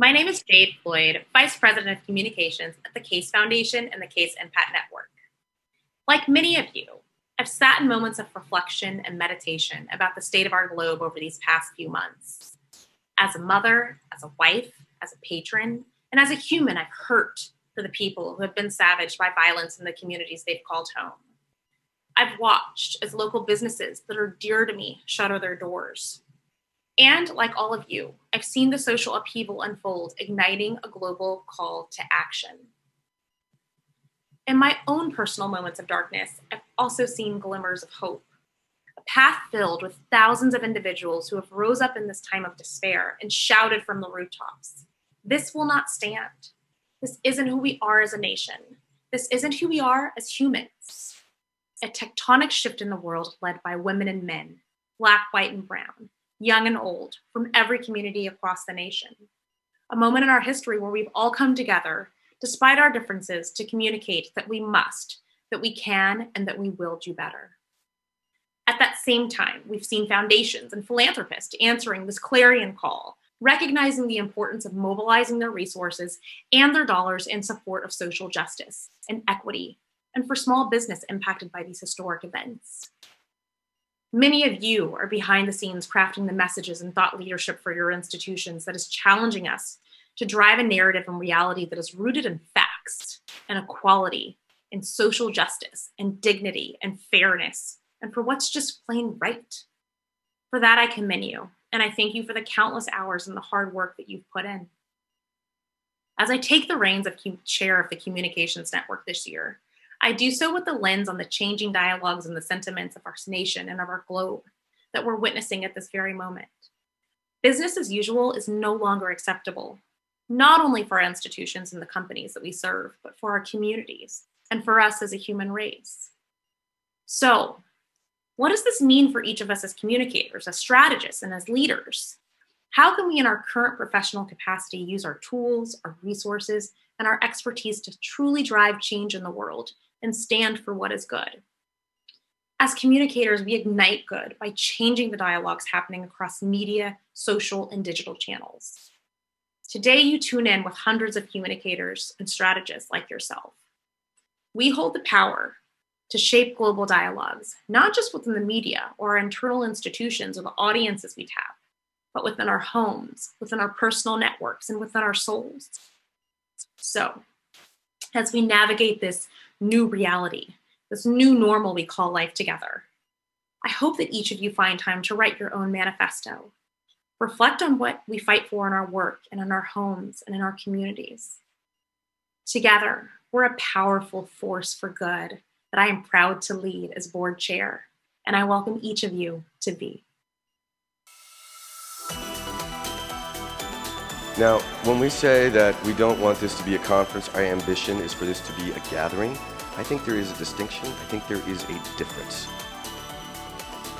My name is Jade Floyd, Vice President of Communications at the Case Foundation and the Case Impact Network. Like many of you, I've sat in moments of reflection and meditation about the state of our globe over these past few months. As a mother, as a wife, as a patron, and as a human, I've hurt for the people who have been savaged by violence in the communities they've called home. I've watched as local businesses that are dear to me shutter their doors. And like all of you, I've seen the social upheaval unfold, igniting a global call to action. In my own personal moments of darkness, I've also seen glimmers of hope, a path filled with thousands of individuals who have rose up in this time of despair and shouted from the rooftops, "This will not stand. This isn't who we are as a nation. This isn't who we are as humans." A tectonic shift in the world led by women and men, black, white, and brown, young and old, from every community across the nation. A moment in our history where we've all come together, despite our differences, to communicate that we must, that we can, and that we will do better. At that same time, we've seen foundations and philanthropists answering this clarion call, recognizing the importance of mobilizing their resources and their dollars in support of social justice and equity, and for small business impacted by these historic events. Many of you are behind the scenes crafting the messages and thought leadership for your institutions that is challenging us to drive a narrative and reality that is rooted in facts and equality and social justice and dignity and fairness and for what's just plain right. For that, I commend you, and I thank you for the countless hours and the hard work that you've put in. As I take the reins of chair of the Communications Network this year, I do so with the lens on the changing dialogues and the sentiments of our nation and of our globe that we're witnessing at this very moment. Business as usual is no longer acceptable, not only for our institutions and the companies that we serve, but for our communities and for us as a human race. So, what does this mean for each of us as communicators, as strategists, and as leaders? How can we in our current professional capacity use our tools, our resources, and our expertise to truly drive change in the world and stand for what is good? As communicators, we ignite good by changing the dialogues happening across media, social, and digital channels. Today, you tune in with hundreds of communicators and strategists like yourself. We hold the power to shape global dialogues, not just within the media or our internal institutions or the audiences we tap, but within our homes, within our personal networks, and within our souls. So, as we navigate this new reality, this new normal we call life together, I hope that each of you find time to write your own manifesto. Reflect on what we fight for in our work and in our homes and in our communities. Together, we're a powerful force for good that I am proud to lead as board chair, and I welcome each of you to be. Now, when we say that we don't want this to be a conference, our ambition is for this to be a gathering, I think there is a distinction. I think there is a difference.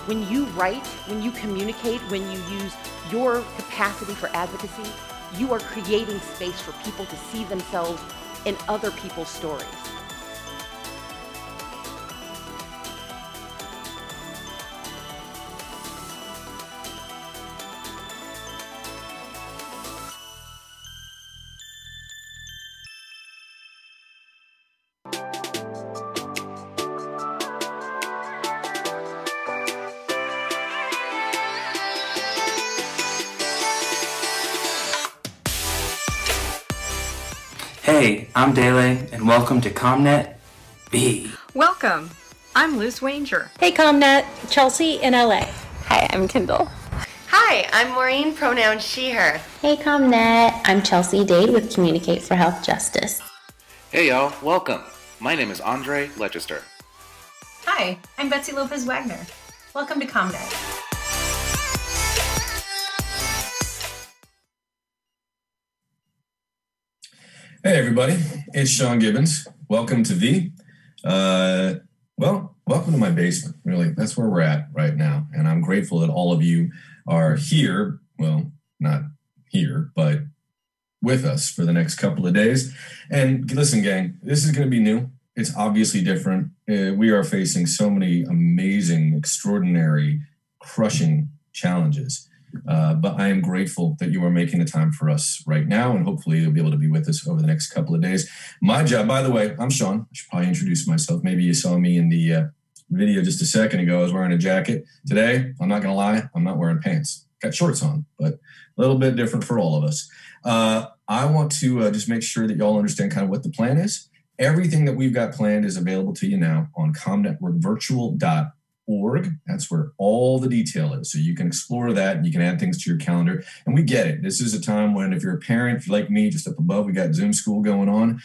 When you write, when you communicate, when you use your capacity for advocacy, you are creating space for people to see themselves in other people's stories. Hey, I'm Dele, and welcome to ComNetV. Welcome. I'm Luz Wanger. Hey, ComNet. Chelsea in LA. Hi, I'm Kendall. Hi, I'm Maureen, pronoun she, her. Hey, ComNet. I'm Chelsea Dade with Communicate for Health Justice. Hey, y'all. Welcome. My name is Andre Legister. Hi, I'm Betsy Lopez-Wagner. Welcome to ComNet. Hey everybody, it's Sean Gibbons. Welcome to V. Welcome to my basement, really. That's where we're at right now. And I'm grateful that all of you are here, well, not here, but with us for the next couple of days. And listen, gang, this is going to be new. It's obviously different. We are facing so many amazing, extraordinary, crushing challenges. But I am grateful that you are making the time for us right now, and hopefully you'll be able to be with us over the next couple of days. My job, by the way, I'm Sean. I should probably introduce myself. Maybe you saw me in the video just a second ago. I was wearing a jacket. Today, I'm not going to lie, I'm not wearing pants. Got shorts on, but a little bit different for all of us. I want to just make sure that you all understand kind of what the plan is. Everything that we've got planned is available to you now on comnetworkvirtual.com. That's where all the detail is. So you can explore that and you can add things to your calendar. And we get it. This is a time when if you're a parent, if you're like me, just up above, we got Zoom school going on.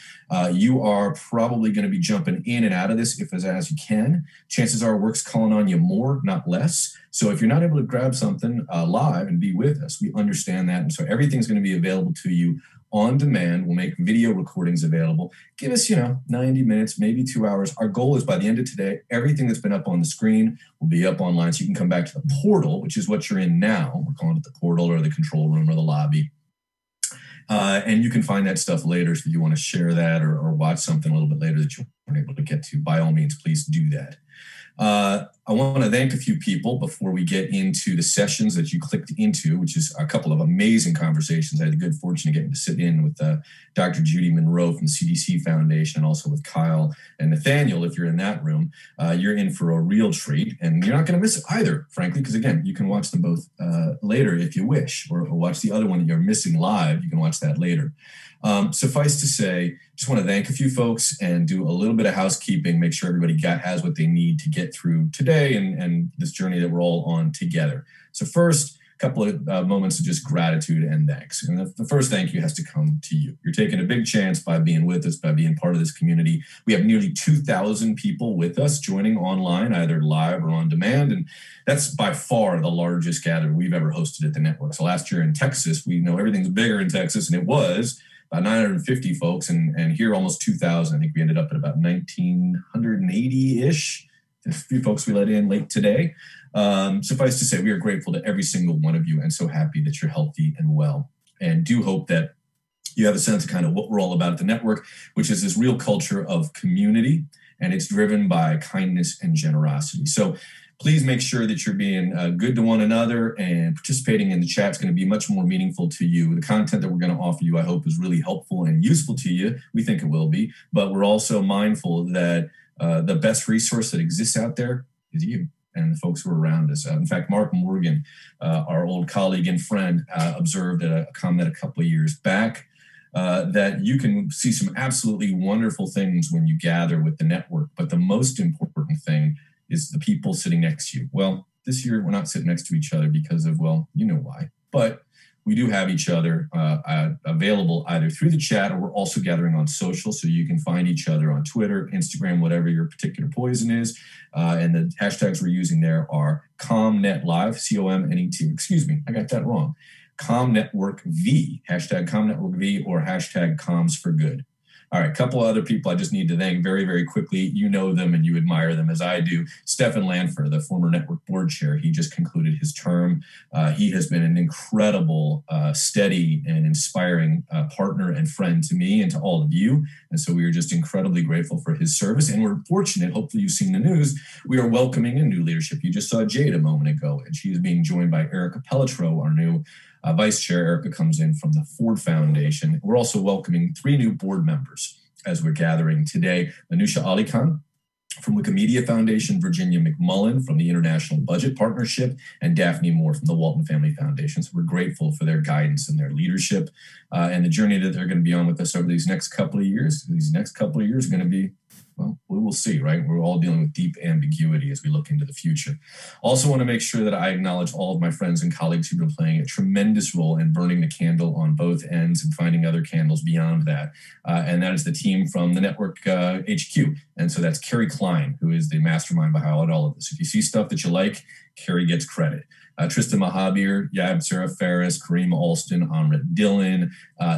You are probably going to be jumping in and out of this if as you can. Chances are work's calling on you more, not less. So if you're not able to grab something live and be with us, we understand that. And so everything's going to be available to you on demand. We'll make video recordings available. Give us, 90 minutes, maybe 2 hours. Our goal is by the end of today, everything that's been up on the screen will be up online. So you can come back to the portal, which is what you're in now. We're calling it the portal or the control room or the lobby. And you can find that stuff later. So if you want to share that or watch something a little bit later that you weren't able to get to, by all means, please do that. I want to thank a few people before we get into the sessions that you clicked into, which is a couple of amazing conversations. I had the good fortune of getting to sit in with Dr. Judy Monroe from the CDC Foundation, and also with Kyle and Nathaniel. If you're in that room, you're in for a real treat, and you're not going to miss it either, frankly, because, again, you can watch them both later if you wish, or watch the other one that you're missing live. You can watch that later. Suffice to say, just want to thank a few folks and do a little bit of housekeeping, make sure everybody has what they need to get through today and this journey that we're all on together. So first, a couple of moments of just gratitude and thanks. And the first thank you has to come to you. You're taking a big chance by being with us, by being part of this community. We have nearly 2,000 people with us joining online, either live or on demand. And that's by far the largest gathering we've ever hosted at the network. So last year in Texas, we know everything's bigger in Texas, and it was about 950 folks, and here almost 2,000. I think we ended up at about 1,980-ish. A few folks we let in late today. Suffice to say, we are grateful to every single one of you and so happy that you're healthy and well. And do hope that you have a sense of kind of what we're all about at the network, which is this real culture of community, and it's driven by kindness and generosity. So please make sure that you're being good to one another, and participating in the chat is going to be much more meaningful to you. The content that we're going to offer you, I hope, is really helpful and useful to you. We think it will be, but we're also mindful that the best resource that exists out there is you and the folks who are around us. In fact, Mark Morgan, our old colleague and friend, observed at a comment a couple of years back that you can see some absolutely wonderful things when you gather with the network, but the most important thing is the people sitting next to you. Well, this year we're not sitting next to each other because of, well, you know why, but we do have each other available either through the chat, or we're also gathering on social, so you can find each other on Twitter, Instagram, whatever your particular poison is. And the hashtags we're using there are ComNetLive, C-O-M-N-E-T, excuse me, I got that wrong, ComNetWorkV, hashtag ComNetWorkV, or hashtag ComsForGood. All right, a couple other people I just need to thank very, very quickly. You know them and you admire them as I do. Stefan Lanfer, the former network board chair, he just concluded his term. He has been an incredible, steady and inspiring partner and friend to me and to all of you. And so we are just incredibly grateful for his service. And we're fortunate, hopefully you've seen the news, we are welcoming in new leadership. You just saw Jade a moment ago, and she is being joined by Erica Pelletro, our new vice chair. Erica comes in from the Ford Foundation. We're also welcoming 3 new board members as we're gathering today. Anusha Ali Khan from Wikimedia Foundation, Virginia McMullen from the International Budget Partnership, and Daphne Moore from the Walton Family Foundation. So we're grateful for their guidance and their leadership and the journey that they're going to be on with us over these next couple of years. These next couple of years are going to be, well, we will see, right? We're all dealing with deep ambiguity as we look into the future. Also want to make sure that I acknowledge all of my friends and colleagues who've been playing a tremendous role in burning the candle on both ends and finding other candles beyond that. And that is the team from the network HQ. And so that's Carrie Klein, who is the mastermind behind all of this. If you see stuff that you like, Carrie gets credit. Tristan Mahabir, Yab Sarah Ferris, Kareem Alston, Amrit Dillon,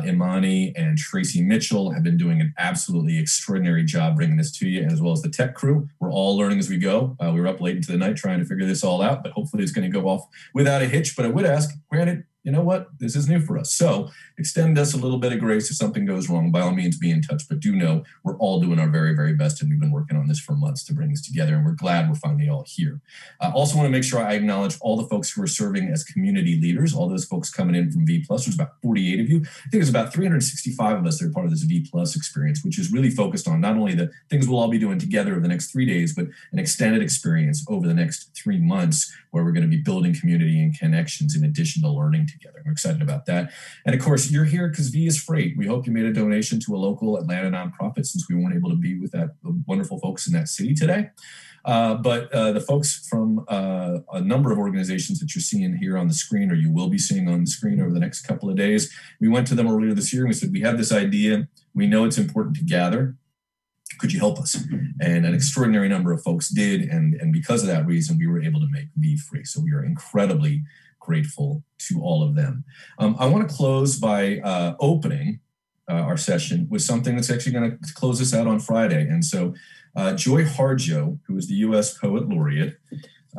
Imani, and Tracy Mitchell have been doing an absolutely extraordinary job bringing this to you, as well as the tech crew. We're all learning as we go. We were up late into the night trying to figure this all out, but hopefully it's going to go off without a hitch. But I would ask, granted, you know what, this is new for us. So extend us a little bit of grace. If something goes wrong, by all means, be in touch. But do know we're all doing our very, very best. And we've been working on this for months to bring this together. And we're glad we're finally all here. I also want to make sure I acknowledge all the folks who are serving as community leaders, all those folks coming in from V+. There's about 48 of you. I think there's about 365 of us that are part of this V+ experience, which is really focused on not only the things we'll all be doing together over the next 3 days, but an extended experience over the next 3 months where we're going to be building community and connections in addition to learning together. We're excited about that. And of course, you're here because V is free. We hope you made a donation to a local Atlanta nonprofit since we weren't able to be with that wonderful folks in that city today. But the folks from a number of organizations that you're seeing here on the screen, or you will be seeing on the screen over the next couple of days, we went to them earlier this year and we said, we have this idea. We know it's important to gather. Could you help us? And an extraordinary number of folks did. And because of that reason, we were able to make V free. So we are incredibly grateful to all of them. I want to close by opening our session with something that's actually going to close us out on Friday. And so Joy Harjo, who is the U.S. Poet Laureate,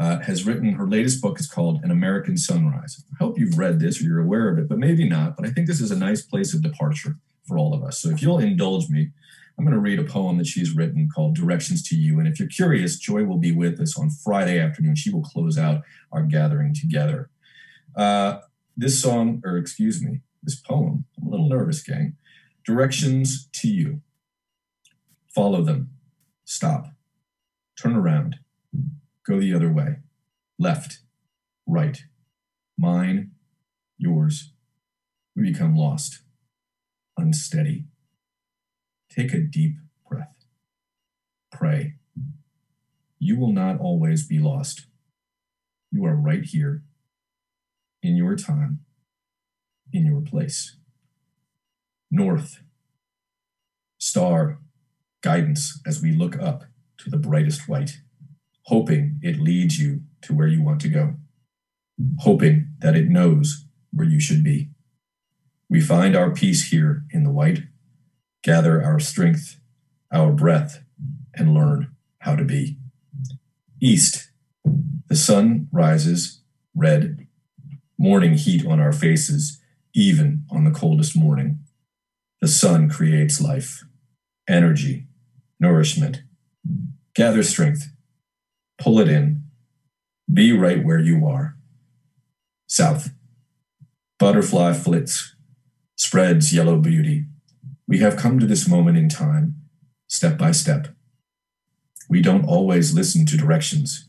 has written her latest book. It's called An American Sunrise. I hope you've read this or you're aware of it, but maybe not. But I think this is a nice place of departure for all of us. So if you'll indulge me, I'm going to read a poem that she's written called Directions to You. And if you're curious, Joy will be with us on Friday afternoon. She will close out our gathering together. This poem, I'm a little nervous, gang. Directions to you. Follow them. Stop. Turn around. Go the other way. Left. Right. Mine. Yours. We become lost. Unsteady. Take a deep breath. Pray. You will not always be lost. You are right here, in your time, in your place. North, star, guidance as we look up to the brightest white, hoping it leads you to where you want to go, hoping that it knows where you should be. We find our peace here in the white, gather our strength, our breath, and learn how to be. East, the sun rises red, morning heat on our faces, even on the coldest morning. The sun creates life, energy, nourishment. Gather strength, pull it in, be right where you are. South, butterfly flits, spreads yellow beauty. We have come to this moment in time, step by step. We don't always listen to directions.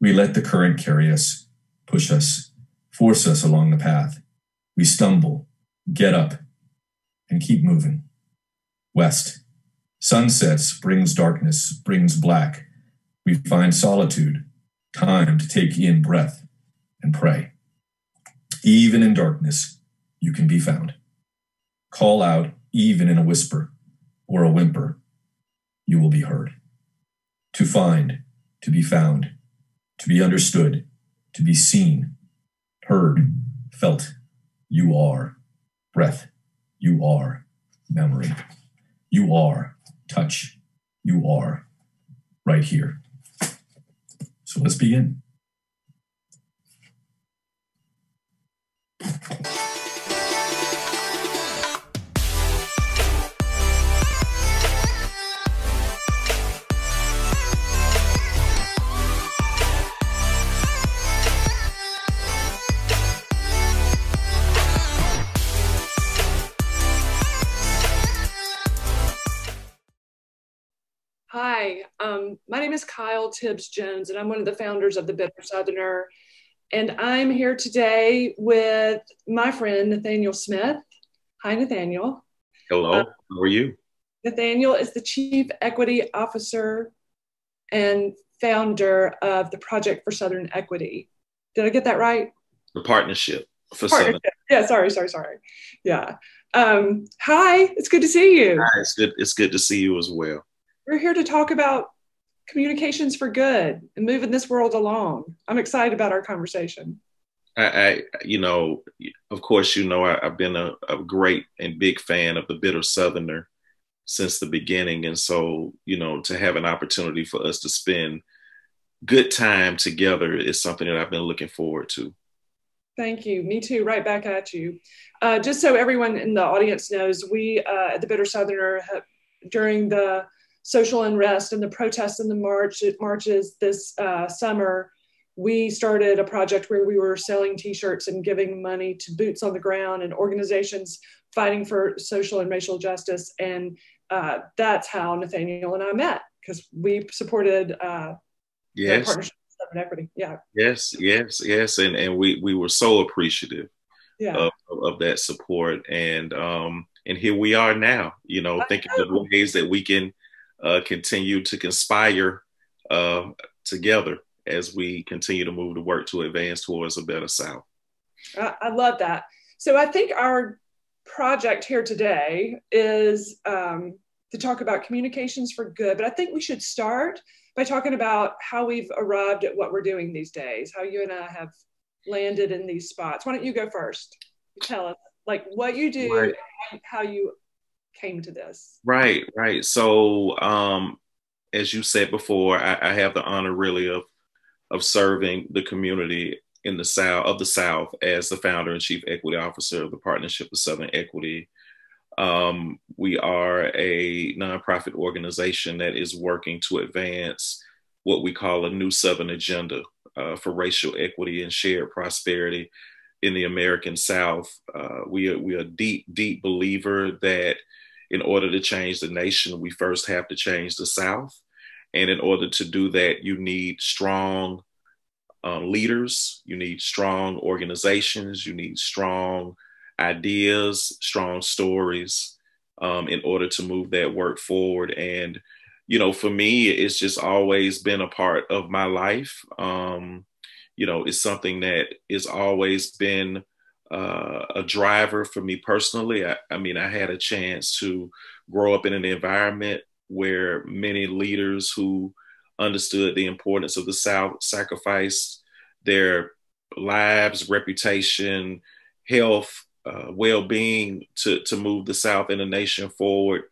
We let the current carry us, push us, force us along the path. We stumble, get up, and keep moving. West, sunsets brings darkness, brings black. We find solitude, time to take in breath and pray. Even in darkness, you can be found. Call out, even in a whisper or a whimper, you will be heard. To find, to be found, to be understood, to be seen, heard, felt, you are. Breath, you are. Memory, you are. Touch, you are. Right here. So let's begin. Hi, my name is Kyle Tibbs-Jones, and I'm one of the founders of The Bitter Southerner. And I'm here today with my friend, Nathaniel Smith. Hi, Nathaniel. Hello, how are you? Nathaniel is the Chief Equity Officer and founder of the Project for Southern Equity. Did I get that right? The Partnership for Southern. Yeah, sorry. Yeah. Hi, it's good to see you. Hi, it's good to see you as well. We're here to talk about communications for good and moving this world along. I'm excited about our conversation. I've been a great and big fan of The Bitter Southerner since the beginning. And so, you know, to have an opportunity for us to spend good time together is something that I've been looking forward to. Thank you. Me too. Right back at you. Just so everyone in the audience knows, we at the Bitter Southerner, during the social unrest and the protests and the marches this summer, we started a project where we were selling t-shirts and giving money to boots on the ground and organizations fighting for social and racial justice. And that's how Nathaniel and I met, because we supported the Partnership for Southern Equity. Yeah. Yes. And we were so appreciative of that support. And here we are now, you know, thinking of ways that we can continue to conspire together as we continue to move to work to advance towards a better South. I love that. So I think our project here today is to talk about communications for good, but I think we should start by talking about how we've arrived at what we're doing these days, how you and I have landed in these spots. Why don't you go first? Tell us like what you do, right, and how you came to this. Right. So as you said before, I have the honor really of serving the community in the South, of the South, as the founder and chief equity officer of the Partnership for Southern Equity. We are a nonprofit organization that is working to advance what we call a new Southern agenda for racial equity and shared prosperity in the American South. We are a deep believer that in order to change the nation, we first have to change the South. And in order to do that, you need strong leaders, you need strong organizations, you need strong ideas, strong stories in order to move that work forward. And, you know, for me, it's just always been a part of my life. You know, it's something that has always been a driver for me personally. I mean, I had a chance to grow up in an environment where many leaders who understood the importance of the South sacrificed their lives, reputation, health, well-being to move the South and the nation forward.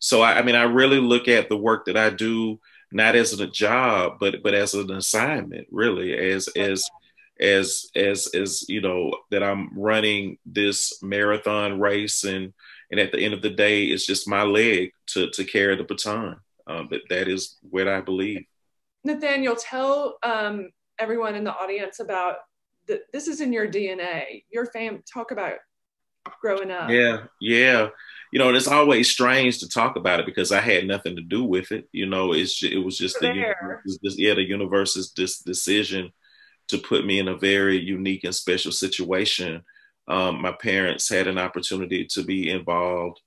So, I mean, I really look at the work that I do not as a job, but as an assignment, really, as you know, that I'm running this marathon race, and at the end of the day, it's just my leg to carry the baton. But that is what I believe. Nathaniel, tell everyone in the audience about this is in your DNA. Your family, talk about growing up. Yeah. You know, and it's always strange to talk about it because I had nothing to do with it. You know, it was just the universe's decision to put me in a very unique and special situation. My parents had an opportunity to be involved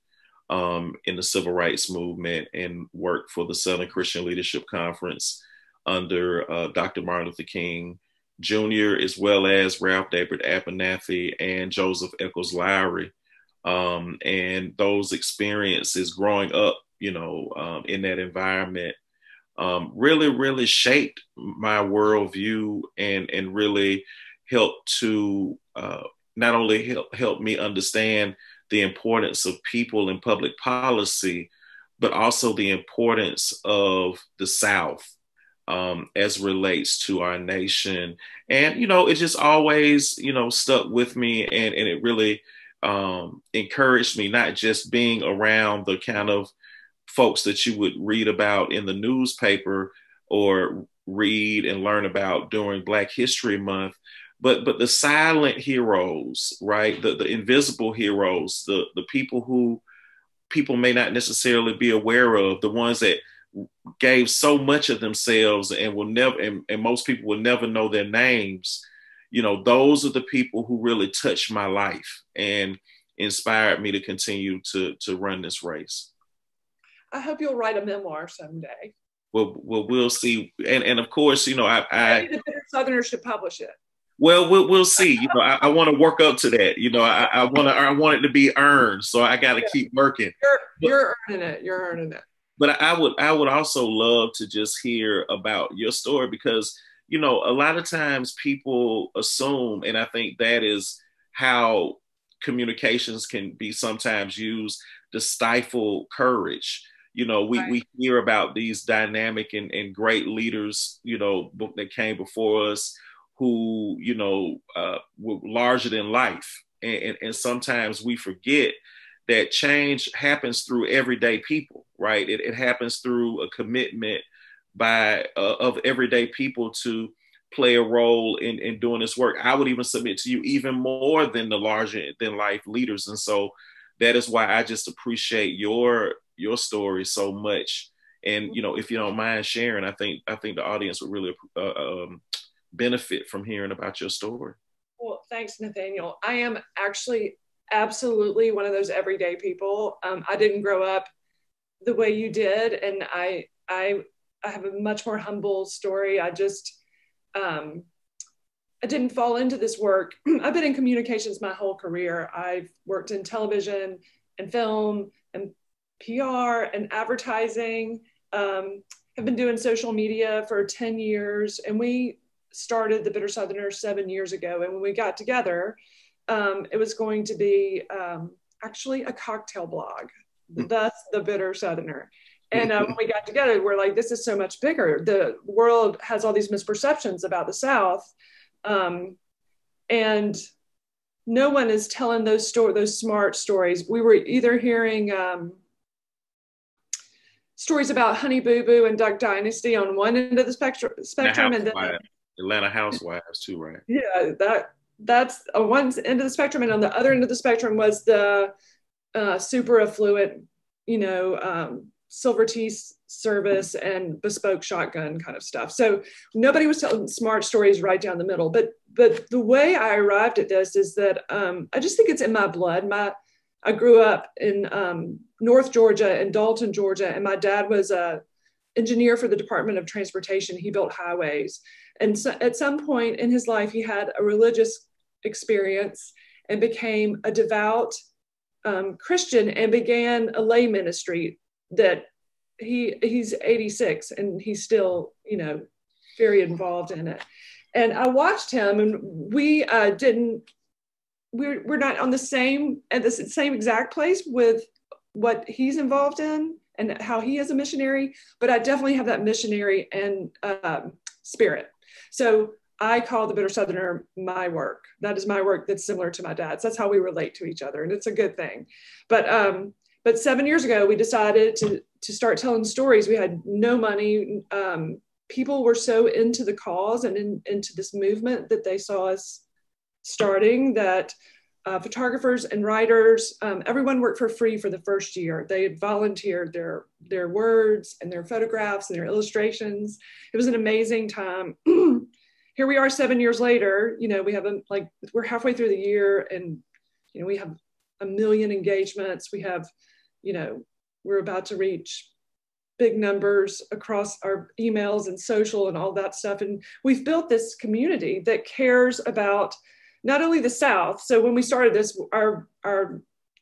in the civil rights movement and work for the Southern Christian Leadership Conference under Dr. Martin Luther King Jr., as well as Ralph David Abernathy and Joseph Eccles Lowry. And those experiences growing up, you know, in that environment really shaped my worldview and really helped to not only help me understand the importance of people in public policy, but also the importance of the South as relates to our nation. And, you know, it just always, you know, stuck with me, and it really encouraged me, not just being around the kind of folks that you would read about in the newspaper or read and learn about during Black History Month, but the silent heroes, right? The invisible heroes, the people who people may not necessarily be aware of, the ones that gave so much of themselves and will never, and most people will never know their names. You know, those are the people who really touched my life and inspired me to continue to run this race. I hope you'll write a memoir someday. Well, we'll see. And of course, you know, maybe the Bitter Southerner should publish it. Well, we'll see. You know, I want to work up to that. You know, I want it to be earned, so I got to keep working. You're earning it. You're earning it. But I would also love to just hear about your story, because, you know, a lot of times people assume, and I think that is how communications can be sometimes used to stifle courage. You know, we hear about these dynamic and great leaders, you know, that came before us, who, you know, were larger than life. And sometimes we forget that change happens through everyday people, right? It happens through a commitment by of everyday people to play a role in doing this work. I would even submit to you even more than the larger than life leaders. And so that is why I just appreciate your story so much. And, you know, if you don't mind sharing, I think the audience would really benefit from hearing about your story. Well, thanks, Nathaniel. I am actually absolutely one of those everyday people. I didn't grow up the way you did. And I have a much more humble story. I just, I didn't fall into this work. I've been in communications my whole career. I've worked in television and film and PR and advertising. I've been doing social media for 10 years. And we started The Bitter Southerner 7 years ago. And when we got together, it was going to be actually a cocktail blog, thus The Bitter Southerner. And when we got together, we're like, this is so much bigger. The world has all these misperceptions about the South. And no one is telling those smart stories. We were either hearing stories about Honey Boo Boo and Duck Dynasty on one end of the spectrum, and then Atlanta Housewives too, right? Yeah, that's on one end of the spectrum, and on the other end of the spectrum was the super affluent, you know, silver tea service and bespoke shotgun kind of stuff. So nobody was telling smart stories right down the middle. But the way I arrived at this is that I just think it's in my blood. I grew up in North Georgia in Dalton, Georgia, and my dad was a engineer for the Department of Transportation. He built highways. And so at some point in his life, he had a religious experience and became a devout Christian and began a lay ministry that he's 86 and he's still, you know, very involved in it. And I watched him, and we we're not on the same at the same exact place with what he's involved in and how he is a missionary, but I definitely have that missionary and spirit. So I call The Bitter Southerner my work. That is my work that's similar to my dad's. That's how we relate to each other, and it's a good thing. But 7 years ago, we decided to start telling stories. We had no money. People were so into the cause and into this movement that they saw us starting, that photographers and writers, everyone worked for free for the first year. They volunteered their words and their photographs and their illustrations. It was an amazing time. Here we are 7 years later, you know, we have we're halfway through the year, and, you know, we have 1 million engagements. We have, you know, we're about to reach big numbers across our emails and social and all that stuff. And we've built this community that cares about not only the South. So when we started this, our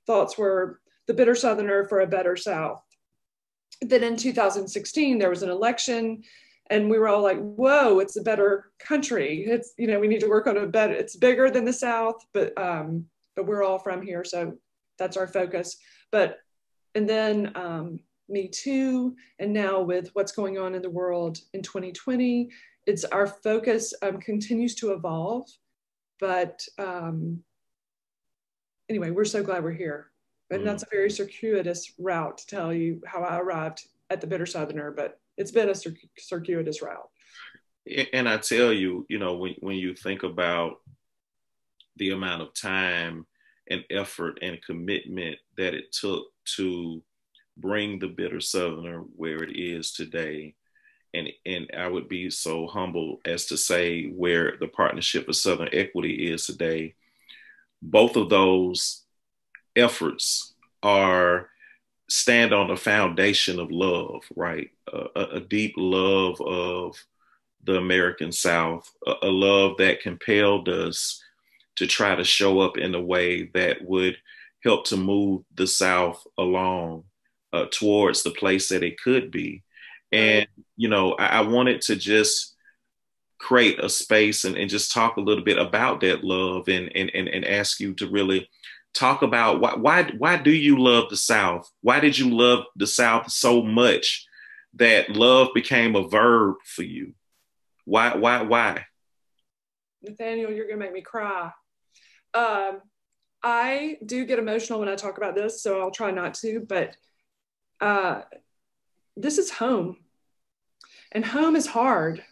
thoughts were The Bitter Southerner for a Better South. Then in 2016, there was an election, and we were all like, whoa, it's a better country. It's, you know, we need to work on a better, it's bigger than the South, but we're all from here. So that's our focus. But, and then Me Too, and now with what's going on in the world in 2020, it's our focus continues to evolve. But anyway, we're so glad we're here. And that's a very circuitous route to tell you how I arrived at The Bitter Southerner, but it's been a circuitous route. And I tell you, you know, when you think about the amount of time and effort and commitment that it took to bring The Bitter Southerner where it is today, and I would be so humble as to say where the Partnership for Southern Equity is today. Both of those efforts stand on the foundation of love, right? A deep love of the American South, a love that compelled us to try to show up in a way that would help to move the South along towards the place that it could be. And, you know, I wanted to just create a space and just talk a little bit about that love and ask you to really talk about why do you love the South? Why did you love the South so much that love became a verb for you? Why? Nathaniel, you're gonna make me cry. I do get emotional when I talk about this, so I'll try not to, but this is home. And home is hard.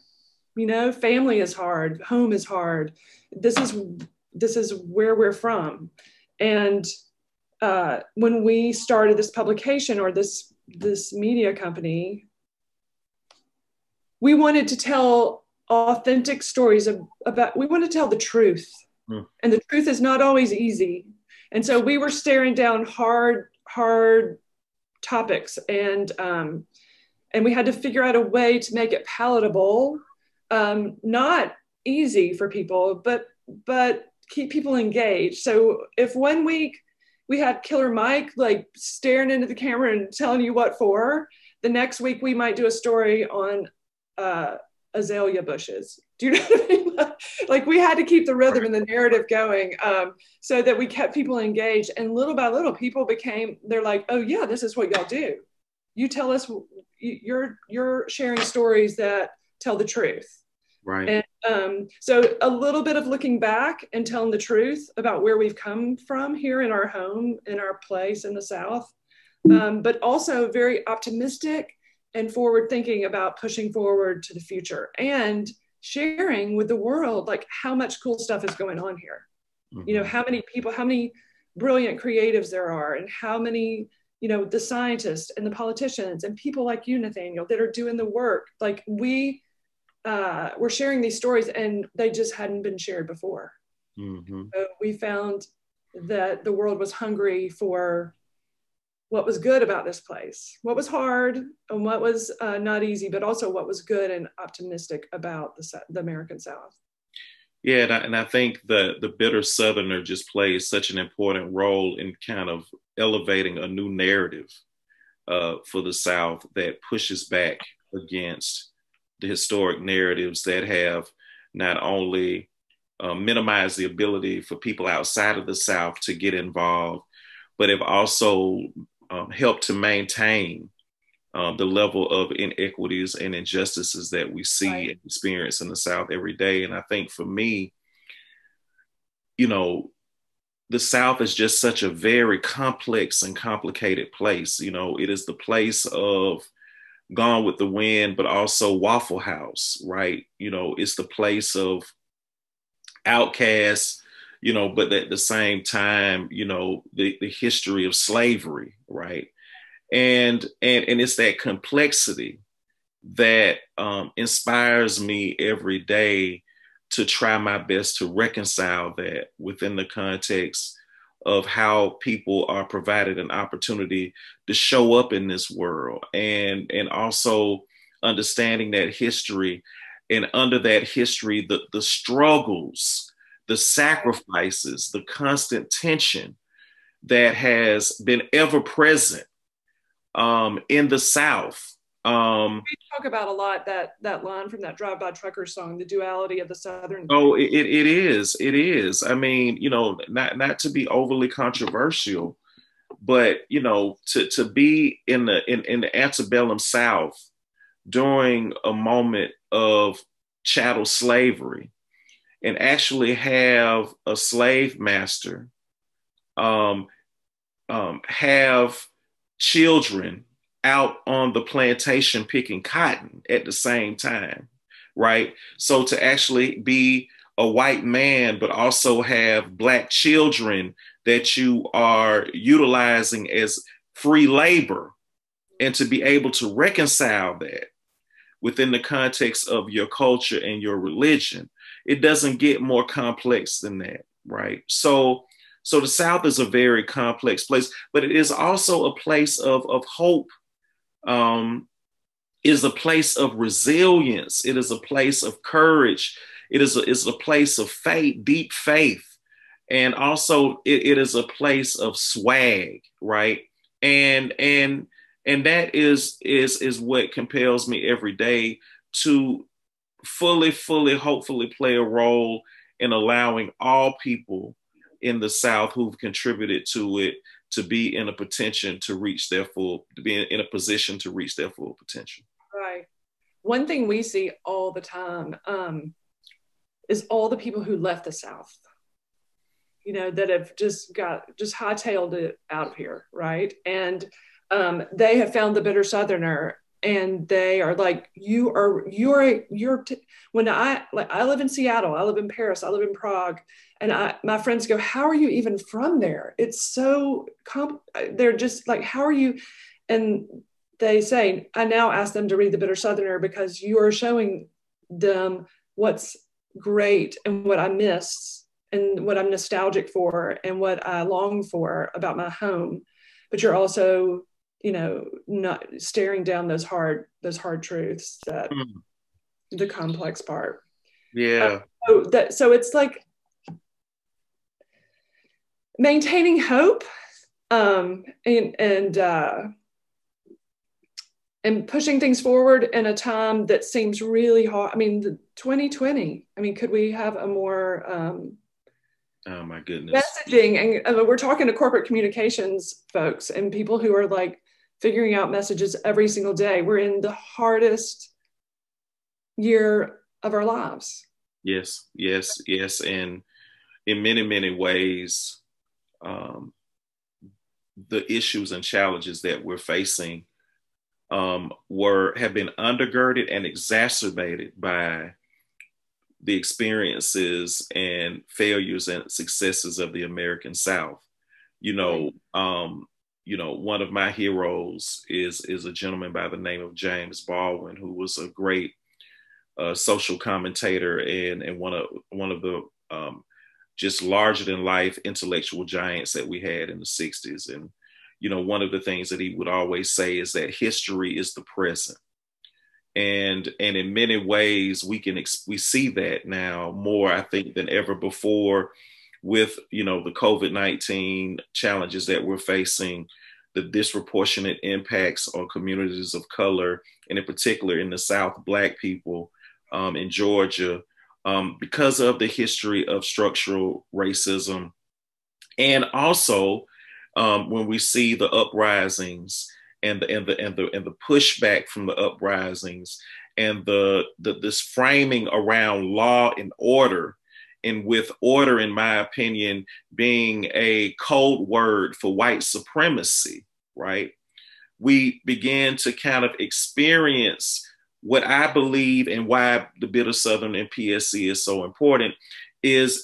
You know, family is hard, home is hard. This is where we're from. And when we started this publication or this media company, we wanted to tell authentic stories we wanted to tell the truth. And the truth is not always easy. And so we were staring down hard topics, and we had to figure out a way to make it palatable, not easy for people, but keep people engaged. So if one week we had Killer Mike like staring into the camera and telling you what for, the next week we might do a story on azalea bushes. Do you know what I mean? Like we had to keep the rhythm and the narrative going, so that we kept people engaged. And little by little, people they're like, oh yeah, this is what y'all do. You tell us, you're sharing stories that tell the truth. Right. And so a little bit of looking back and telling the truth about where we've come from here in our home, in our place in the South, but also very optimistic and forward thinking about pushing forward to the future and sharing with the world, like how much cool stuff is going on here. Mm-hmm. You know, how many people, how many brilliant creatives there are, and how many, you know, the scientists and the politicians and people like you, Nathaniel, that are doing the work. Like we're sharing these stories and they just hadn't been shared before. Mm-hmm. So we found that the world was hungry for what was good about this place, what was hard and what was not easy, but also what was good and optimistic about the American South. Yeah, and I think the Bitter Southerner just plays such an important role in kind of elevating a new narrative for the South that pushes back against the historic narratives that have not only minimized the ability for people outside of the South to get involved, but have also help to maintain the level of inequities and injustices that we see and experience in the South every day. And I think for me, you know, the South is just such a very complex and complicated place. You know, it is the place of Gone with the Wind, but also Waffle House, right? You know, it's the place of outcasts, you know, but at the same time, you know, the history of slavery, right? And it's that complexity that inspires me every day to try my best to reconcile that within the context of how people are provided an opportunity to show up in this world, and also understanding that history, and under that history, the struggles, the sacrifices, the constant tension that has been ever present in the South. We talk about a lot that line from that Drive-By Trucker song, the duality of the Southern. Oh, it is. I mean, you know, not to be overly controversial, but you know, to be in the antebellum South during a moment of chattel slavery, and actually have a slave master have children out on the plantation picking cotton at the same time, right? So to actually be a white man, but also have Black children that you are utilizing as free labor, and to be able to reconcile that within the context of your culture and your religion, it doesn't get more complex than that, right? So the South is a very complex place, but it is also a place of hope, is a place of resilience. It is a place of courage. It is a place of faith, deep faith. And also it is a place of swag, right? And that is what compels me every day to fully, hopefully play a role in allowing all people in the South who've contributed to it to be in a position to reach their full potential. Right. One thing we see all the time, is all the people who left the South, you know, that have just hightailed it out of here, right? And they have found the Bitter Southerner, and they are like, I live in Seattle, I live in Paris, I live in Prague, and my friends go, how are you even from there? It's so, they're just like, how are you? And they say, I now ask them to read The Bitter Southerner because you are showing them what's great and what I miss and what I'm nostalgic for and what I long for about my home. But you're also, you know, not staring down those hard truths, that the complex part. Yeah. So it's like maintaining hope, and pushing things forward in a time that seems really hard. I mean, 2020. I mean, could we have a more oh my goodness, messaging? And we're talking to corporate communications folks and people who are like figuring out messages every single day. We're in the hardest year of our lives. Yes, yes, yes. And in many, many ways, the issues and challenges that we're facing have been undergirded and exacerbated by the experiences and failures and successes of the American South. You know, one of my heroes is a gentleman by the name of James Baldwin, who was a great social commentator and one of the just larger than life intellectual giants that we had in the 60s. And you know, one of the things that he would always say is that history is the present. And in many ways, we see that now more, I think, than ever before with, you know, the COVID-19 challenges that we're facing, the disproportionate impacts on communities of color, and in particular in the South, Black people in Georgia, because of the history of structural racism. And also, when we see the uprisings and the pushback from the uprisings and this framing around law and order, and with order, in my opinion, being a code word for white supremacy, right? We began to kind of experience what I believe, and why the Bitter Southerner and PSC is so important, is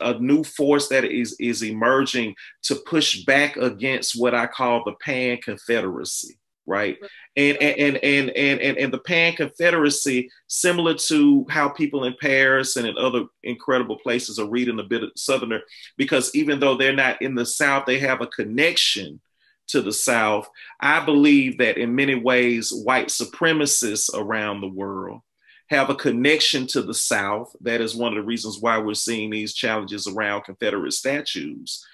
a new force that is emerging to push back against what I call the Pan-Confederacy, right? And the Pan-Confederacy, similar to how people in Paris and in other incredible places are reading The Bitter Southerner, because even though they're not in the South, they have a connection to the South. I believe that in many ways, white supremacists around the world have a connection to the South. That is one of the reasons why we're seeing these challenges around Confederate statues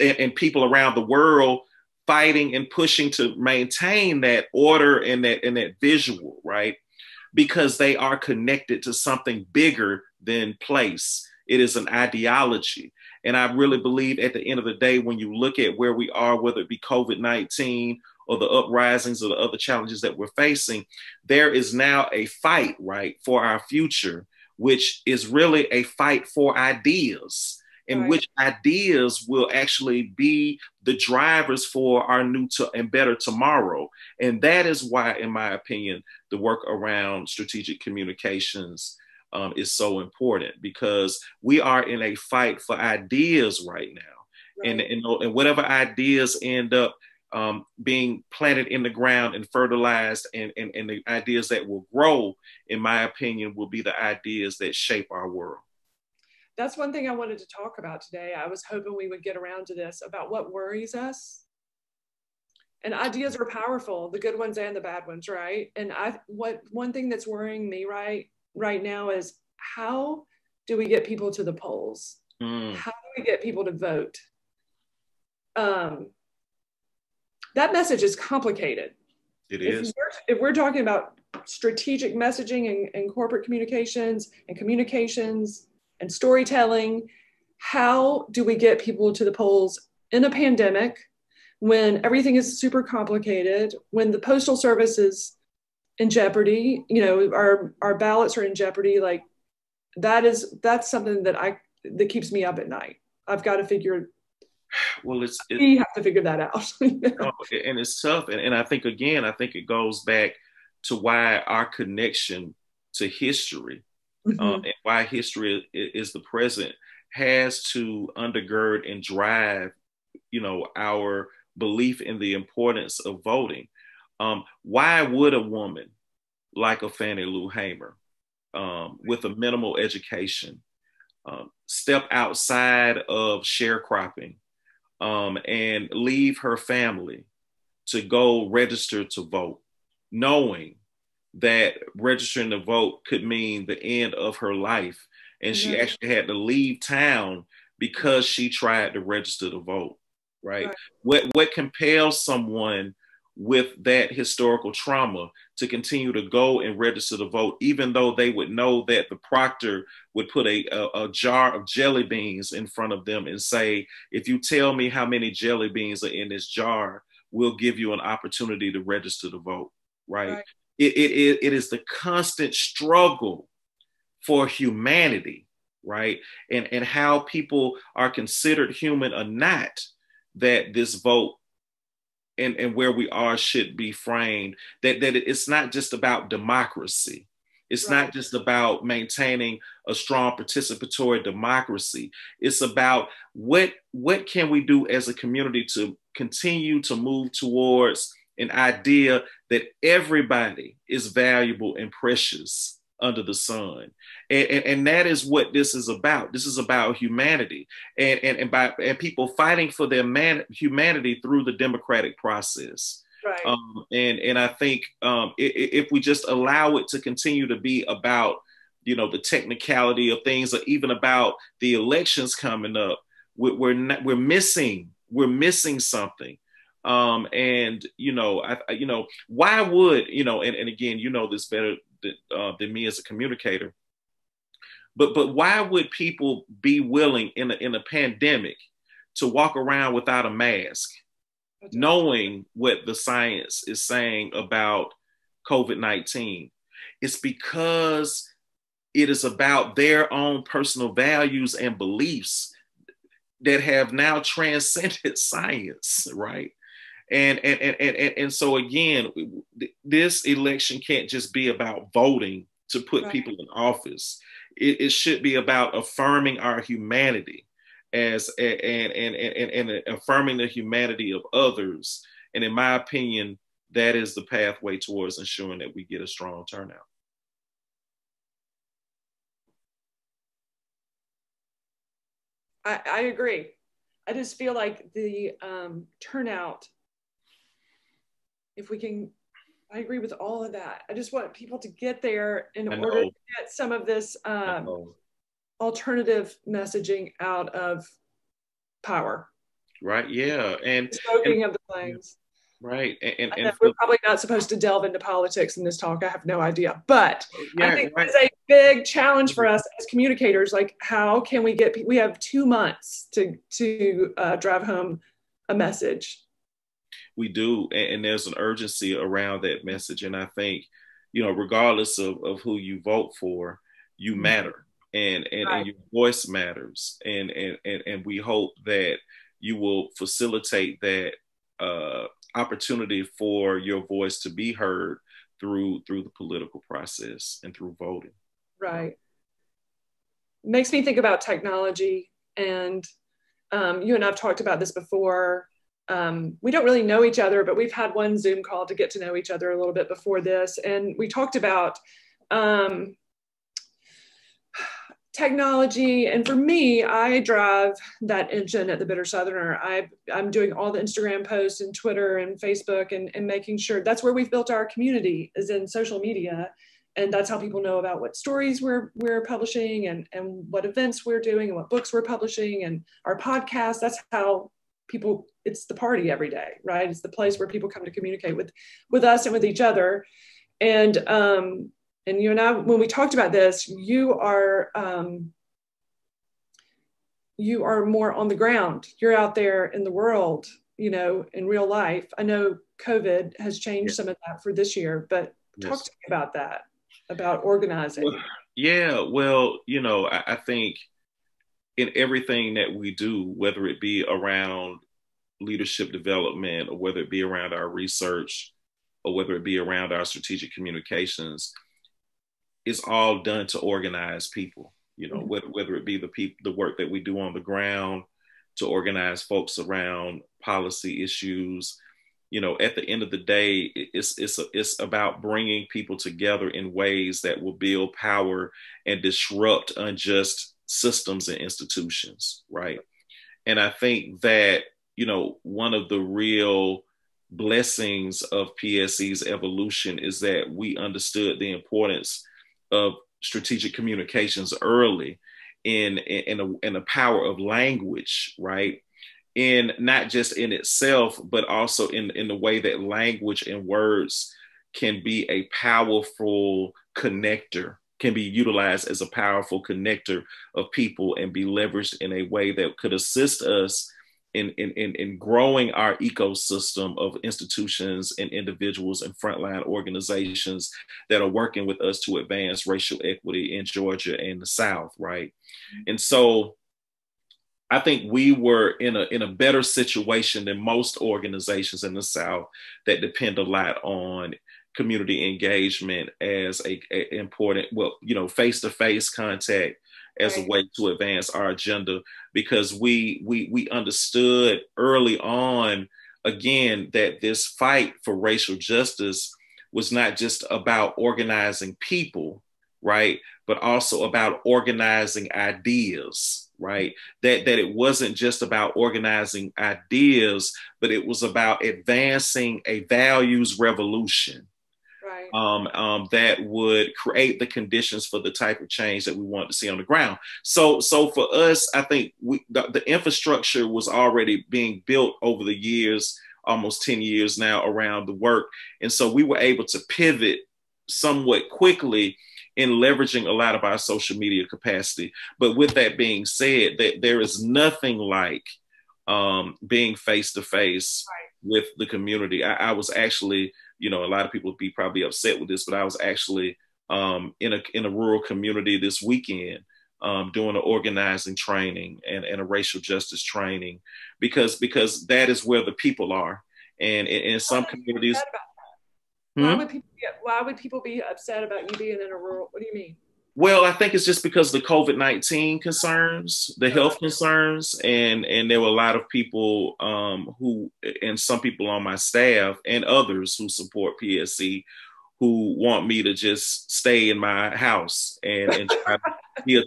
and people around the world fighting and pushing to maintain that order and that visual, right? Because they are connected to something bigger than place. It is an ideology. And I really believe at the end of the day, when you look at where we are, whether it be COVID-19 or the uprisings or the other challenges that we're facing, there is now a fight, right, for our future, which is really a fight for ideas, in which ideas will actually be the drivers for our new and better tomorrow. And that is why, in my opinion, the work around strategic communications is so important, because we are in a fight for ideas right now. Right. And whatever ideas end up being planted in the ground and fertilized, and the ideas that will grow, in my opinion, will be the ideas that shape our world. That's one thing I wanted to talk about today. I was hoping we would get around to this, about what worries us. And ideas are powerful, the good ones and the bad ones, right? And one thing that's worrying me right now is, how do we get people to the polls? How do we get people to vote? That message is complicated. It is. If we're talking about strategic messaging and corporate communications and storytelling, how do we get people to the polls in a pandemic, when everything is super complicated, when the Postal Service is in jeopardy, you know, our ballots are in jeopardy, like that's something that that keeps me up at night. I've got to figure. Well, we have to figure that out. And it's tough. And I think, again, it goes back to why our connection to history, and why history is the present, has to undergird and drive, you know, our belief in the importance of voting. Why would a woman like a Fannie Lou Hamer with a minimal education step outside of sharecropping and leave her family to go register to vote, knowing that registering to vote could mean the end of her life? And she actually had to leave town because she tried to register to vote, right? What compels someone with that historical trauma to continue to go and register to vote, even though they would know that the proctor would put a jar of jelly beans in front of them and say, if you tell me how many jelly beans are in this jar, we'll give you an opportunity to register to vote, right? It is the constant struggle for humanity, right? And how people are considered human or not, that this vote and where we are should be framed, that it's not just about democracy. It's not just about maintaining a strong participatory democracy. It's about what can we do as a community to continue to move towards an idea that everybody is valuable and precious under the sun. And that is what this is about. This is about humanity and people fighting for their humanity through the democratic process. Right. And I think if we just allow it to continue to be about, you know, the technicality of things, or even about the elections coming up, we're missing something. And, you know, why would, you know, and again, you know this better than me as a communicator, but why would people be willing in a pandemic to walk around without a mask, knowing what the science is saying about COVID-19? It's because it is about their own personal values and beliefs that have now transcended science, right? And so again, this election can't just be about voting to put people in office. It should be about affirming our humanity and affirming the humanity of others. And in my opinion, that is the pathway towards ensuring that we get a strong turnout. I agree. I just feel like the turnout, if we can, I agree with all of that. I just want people to get there in order to get some of this alternative messaging out of power. Right, yeah. And smoking of the flames. Right. And we're probably not supposed to delve into politics in this talk. I have no idea. But yeah, I think it's a big challenge for us as communicators. Like, how can we get, we have 2 months to drive home a message. We do. And there's an urgency around that message. And I think, you know, regardless of who you vote for, you matter and your voice matters. And we hope that you will facilitate that opportunity for your voice to be heard through the political process and through voting. Right. Makes me think about technology. And you and I've talked about this before. We don't really know each other, but we've had one Zoom call to get to know each other a little bit before this. And we talked about technology. And for me, I drive that engine at the Bitter Southerner. I'm doing all the Instagram posts and Twitter and Facebook and making sure that's where we've built our community, is in social media. And that's how people know about what stories we're publishing and what events we're doing and what books we're publishing and our podcast. That's how people, it's the party every day, right? It's the place where people come to communicate with us and with each other. And you and I, when we talked about this, you are more on the ground. You're out there in the world, you know, in real life. I know COVID has changed some of that for this year, but talk to me about that, about organizing. Well, Yeah, well, you know, I think in everything that we do, whether it be around leadership development or whether it be around our research or whether it be around our strategic communications, it's all done to organize people, you know, whether it be the work that we do on the ground to organize folks around policy issues. You know, at the end of the day, it's about bringing people together in ways that will build power and disrupt unjust systems and institutions, right? And I think that, you know, one of the real blessings of PSE's evolution is that we understood the importance of strategic communications early in the power of language, right? In not just in itself, but also in the way that language and words can be a powerful connector, can be utilized as a powerful connector of people and be leveraged in a way that could assist us in growing our ecosystem of institutions and individuals and frontline organizations that are working with us to advance racial equity in Georgia and the South, right? And so I think we were in a better situation than most organizations in the South that depend a lot on community engagement as a important, well, you know, face-to-face contact as a way to advance our agenda, because we understood early on, again, that this fight for racial justice was not just about organizing people, right, but also about organizing ideas, right? That it wasn't just about organizing ideas, but it was about advancing a values revolution, right? That would create the conditions for the type of change that we want to see on the ground. So for us, I think the infrastructure was already being built over the years, almost 10 years now, around the work. And so we were able to pivot somewhat quickly in leveraging a lot of our social media capacity. But with that being said, that there is nothing like being face-to-face with the community. I was actually, you know, a lot of people would be probably upset with this, but I was actually in a rural community this weekend doing an organizing training and a racial justice training, because that is where the people are. And in some communities— Why would people be upset about you being in a rural? What do you mean? Well, I think it's just because of the COVID-19 concerns, the health concerns, and there were a lot of people and some people on my staff and others who support PSC who want me to just stay in my house and try to be a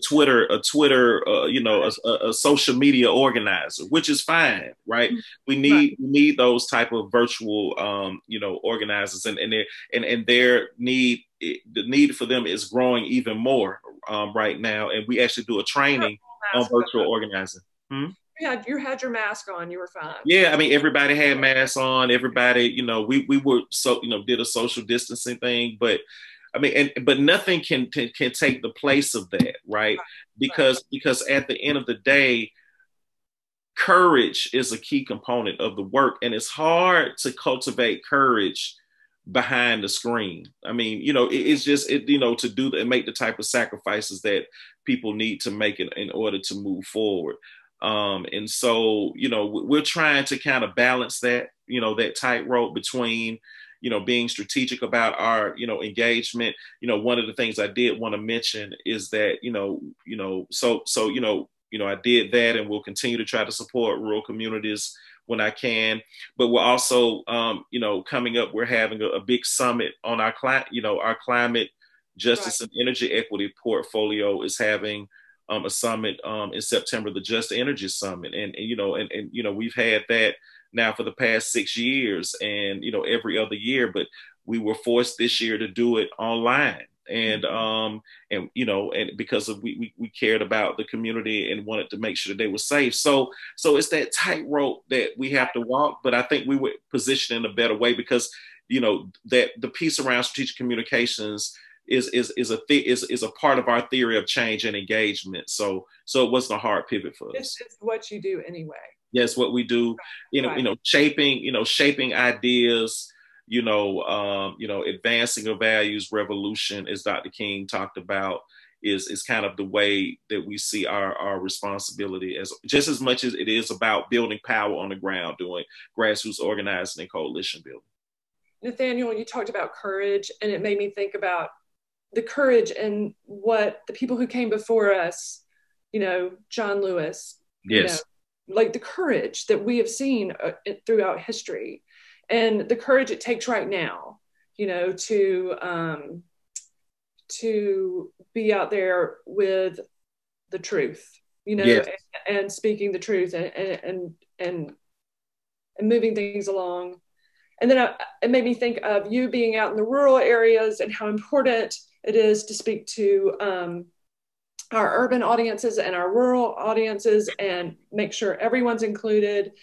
social media organizer, which is fine, right? We need those type of virtual, you know, organizers, and the need for them is growing even more right now. And we actually do a training on virtual organizing. Hmm? You had your mask on, you were fine. Yeah, I mean, everybody had masks on, everybody, you know, we were, so, you know, did a social distancing thing, but I mean, but nothing can take the place of that, right? Because at the end of the day, courage is a key component of the work, and it's hard to cultivate courage behind the screen. I mean, you know, it's just, you know, to do and make the type of sacrifices that people need to make in order to move forward. And so, you know, we're trying to kind of balance that, you know, that tightrope between, you know, being strategic about our, you know, engagement. You know, one of the things I did want to mention is that, so I did that, and we'll continue to try to support rural communities when I can. But we're also, you know, coming up, we're having a big summit on our climate justice and energy equity portfolio is having a summit in September, the Just Energy Summit, and we've had that now for the past 6 years, and you know, every other year, but we were forced this year to do it online, and you know, and because of we cared about the community and wanted to make sure that they were safe. So it's that tightrope that we have to walk, but I think we were positioned in a better way, because you know that the piece around strategic communications is a part of our theory of change and engagement. So it wasn't a hard pivot for us. This is what you do anyway. Yes, what we do. Shaping ideas. Advancing a values revolution, as Dr. King talked about. is kind of the way that we see our responsibility, as just as much as it is about building power on the ground, doing grassroots organizing and coalition building. Nathaniel, you talked about courage, and it made me think about the courage and what the people who came before us, you know, John Lewis, yes, you know, like the courage that we have seen throughout history, and the courage it takes right now, you know, to be out there with the truth, you know, yes, and speaking the truth and moving things along. And then it made me think of you being out in the rural areas and how important it is to speak to our urban audiences and our rural audiences and make sure everyone's included.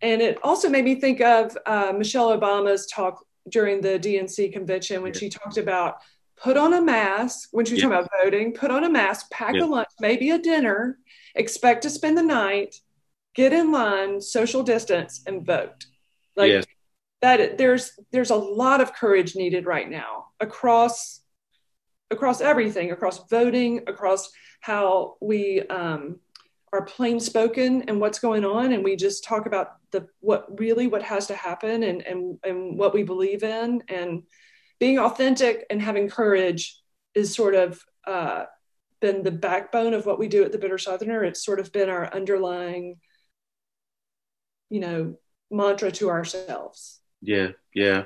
And it also made me think of Michelle Obama's talk during the DNC convention when, yes, she talked about put on a mask, when she was, yes, talking about voting, put on a mask, pack, yes, a lunch, maybe a dinner, expect to spend the night, get in line, social distance, and vote. Like, yes, that there's a lot of courage needed right now across everything, across voting, across how we are plain spoken and what's going on, and we just talk about what has to happen and what we believe in, and being authentic and having courage is sort of been the backbone of what we do at the Bitter Southerner. It's sort of been our underlying, you know, mantra to ourselves. Yeah, yeah.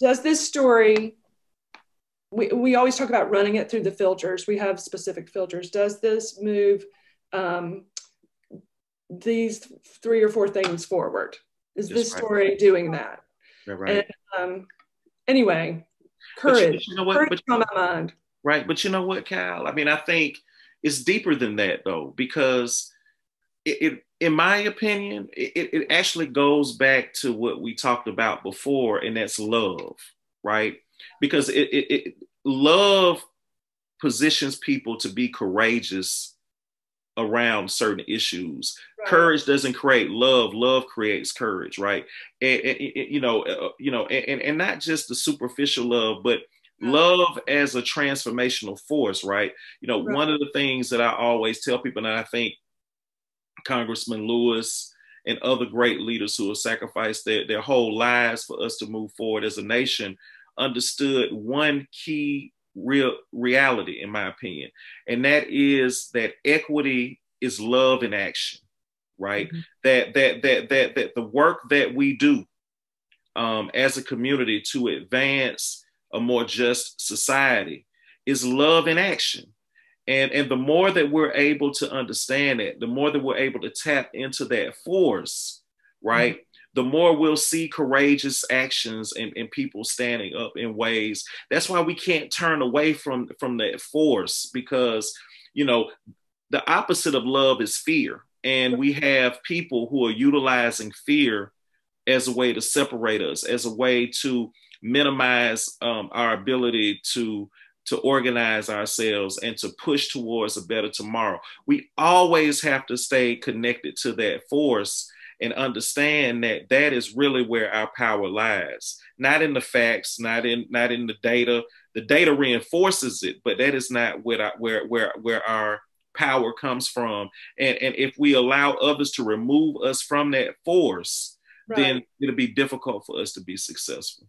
Does this story, we always talk about running it through the filters. We have specific filters. Does this move these three or four things forward? Is this story doing that? Right, right. And, anyway, courage. But you know what, courage on my mind. Right, but you know what, Kyle? I mean, I think it's deeper than that, though, because it in my opinion, it actually goes back to what we talked about before, and that's love, right? Because love positions people to be courageous around certain issues. Right. Courage doesn't create love. Love creates courage, right? And not just the superficial love, but love as a transformational force, right? You know, right. One of the things that I always tell people, and I think Congressman Lewis and other great leaders who have sacrificed their whole lives for us to move forward as a nation understood one key reality, in my opinion, and that is that equity is love in action, right? Mm-hmm. That the work that we do as a community to advance a more just society is love in action. And the more that we're able to understand it, the more that we're able to tap into that force, right? Mm-hmm. The more we'll see courageous actions and people standing up in ways. That's why we can't turn away from that force, because, you know, the opposite of love is fear. And we have people who are utilizing fear as a way to separate us, as a way to minimize our ability to organize ourselves and to push towards a better tomorrow. We always have to stay connected to that force and understand that that is really where our power lies. Not in the facts, not in the data. The data reinforces it, but that is not where our power comes from. And if we allow others to remove us from that force, right, then it'll be difficult for us to be successful.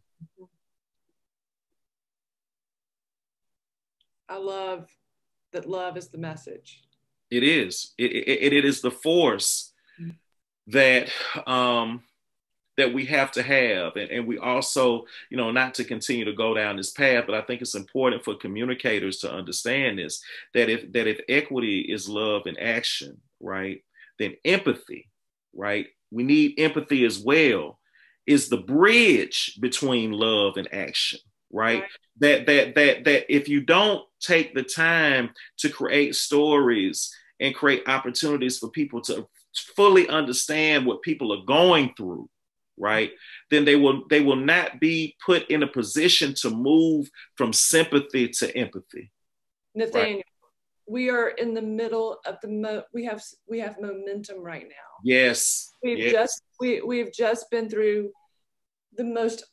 I love that love is the message. It is. It is the force that that we have to have, and we also, you know, not to continue to go down this path, but I think it's important for communicators to understand this, that if equity is love in action, right, then empathy, right, we need empathy as well, is the bridge between love and action, right? That if you don't take the time to create stories and create opportunities for people to fully understand what people are going through, right, then they will not be put in a position to move from sympathy to empathy. Nathaniel, right? We are in the middle of we have momentum right now. Yes. We've just been through the most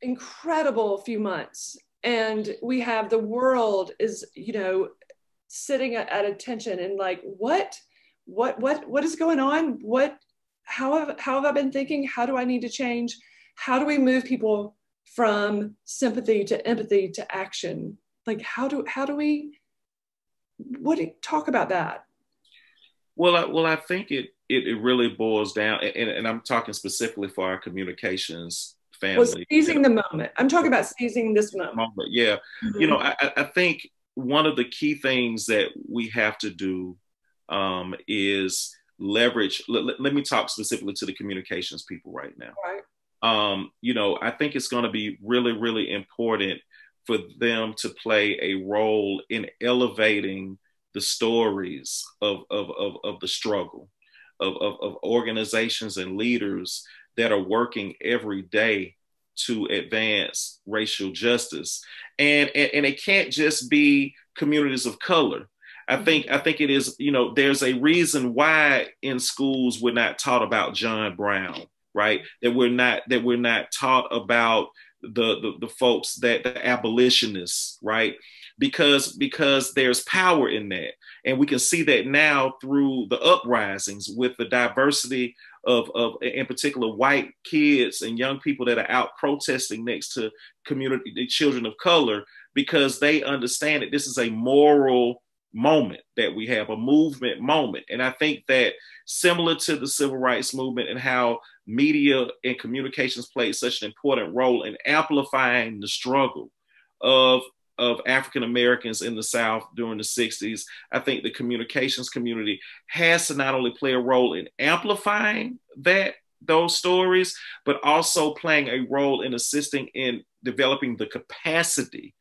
incredible few months And we have the world is, you know, sitting at attention and like, what is going on? How have I been thinking? How do I need to change? How do we move people from sympathy to empathy to action? Like, what do you talk about that? Well, I think it really boils down, and I'm talking specifically for our communications family. Well, seizing the moment. I'm talking about seizing this moment. Yeah. Mm-hmm. You know, I think one of the key things that we have to do is leverage. Let me talk specifically to the communications people right now. All right. You know, I think it's going to be really, really important for them to play a role in elevating the stories of the struggle, of organizations and leaders that are working every day to advance racial justice. And it can't just be communities of color. I think it is, you know, there's a reason why in schools we're not taught about John Brown, right? That we're not taught about the folks that the abolitionists, right? Because there's power in that. And we can see that now through the uprisings with the diversity of in particular white kids and young people that are out protesting next to community children of color, because they understand that this is a moral moment that we have, a movement moment. And I think that similar to the civil rights movement and how media and communications played such an important role in amplifying the struggle of African Americans in the South during the 60s, I think the communications community has to not only play a role in amplifying those stories, but also playing a role in assisting in developing the capacity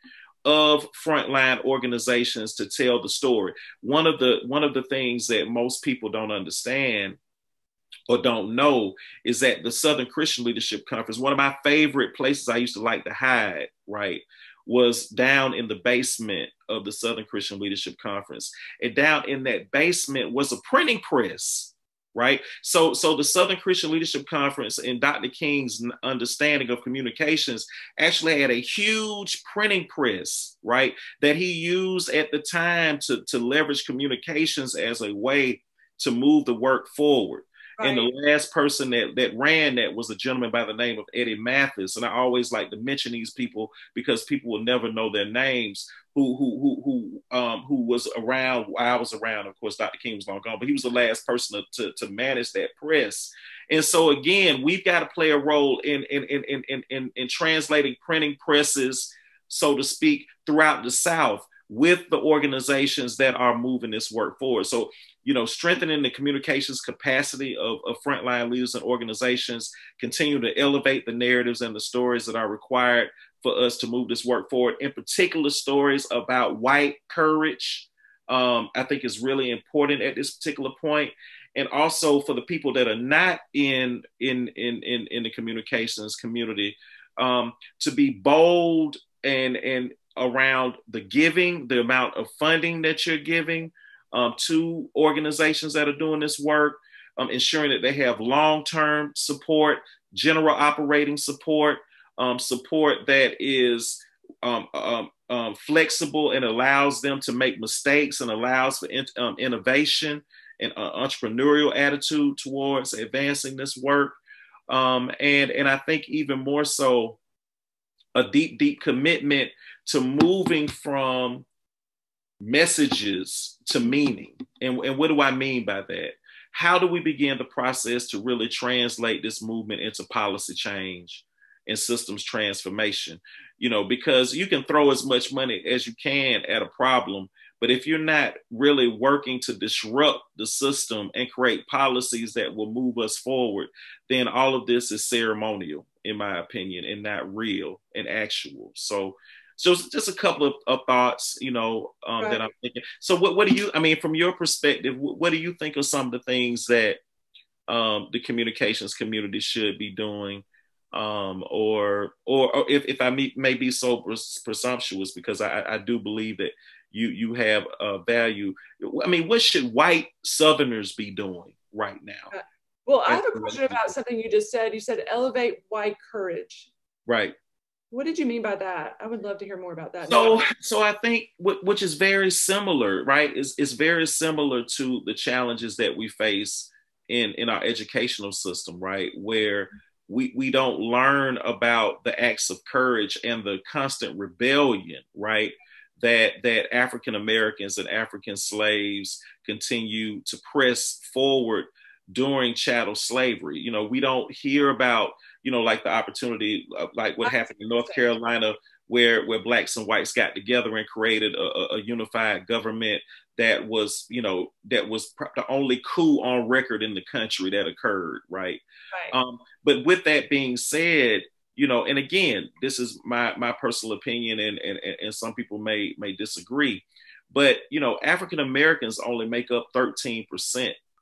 of frontline organizations to tell the story. One of the things that most people don't understand or don't know is that the Southern Christian Leadership Conference, one of my favorite places I used to like to hide, right, was down in the basement of the Southern Christian Leadership Conference. And down in that basement was a printing press, right? So the Southern Christian Leadership Conference and Dr. King's understanding of communications actually had a huge printing press, right, that he used at the time to leverage communications as a way to move the work forward. Right. And the last person that ran that was a gentleman by the name of Eddie Mathis. And I always like to mention these people because people will never know their names, who was around, I was around, of course, Dr. King was long gone, but he was the last person to manage that press. And so again, we've got to play a role in translating printing presses, so to speak, throughout the South with the organizations that are moving this work forward. So, you know, strengthening the communications capacity of frontline leaders and organizations, continue to elevate the narratives and the stories that are required for us to move this work forward, in particular stories about white courage, I think is really important at this particular point. And also for the people that are not in the communications community, to be bold and around the giving, the amount of funding that you're giving, to organizations that are doing this work, ensuring that they have long-term support, general operating support, support that is flexible and allows them to make mistakes and allows for innovation and entrepreneurial attitude towards advancing this work. And I think even more so, a deep, deep commitment to moving from messages to meaning. And what do I mean by that? How do we begin the process to really translate this movement into policy change and systems transformation? You know, because you can throw as much money as you can at a problem, but if you're not really working to disrupt the system and create policies that will move us forward, then all of this is ceremonial, in my opinion, and not real and actual. So just a couple of thoughts, you know, right, that I'm thinking. So what do you, I mean, from your perspective, what do you think of some of the things that the communications community should be doing? Or if I may be so presumptuous, because I do believe that you have value. I mean, what should white Southerners be doing right now? Well, I have a question about something you just said. You said elevate white courage. Right. What did you mean by that? I would love to hear more about that. So I think, which is very similar, right? It's very similar to the challenges that we face in our educational system, right? Where we don't learn about the acts of courage and the constant rebellion, right? That African Americans and African slaves continue to press forward during chattel slavery. You know, we don't hear about, you know, like the opportunity, like what happened in North Carolina, where blacks and whites got together and created a unified government that was, you know, that was the only coup on record in the country that occurred, right? Right. But with that being said, you know, and again, this is my personal opinion, and some people may disagree, but, you know, African Americans only make up 13%